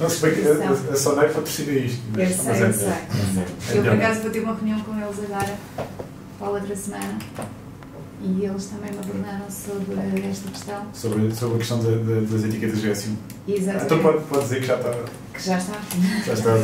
Não se bem que a Sonae patrocina isto. Eu sei. Eu por acaso vou ter uma reunião com eles agora, para a outra semana, e eles também me abordaram sobre esta questão. Sobre a questão das etiquetas GS1. Exato. Então pode dizer que já está. Que já está.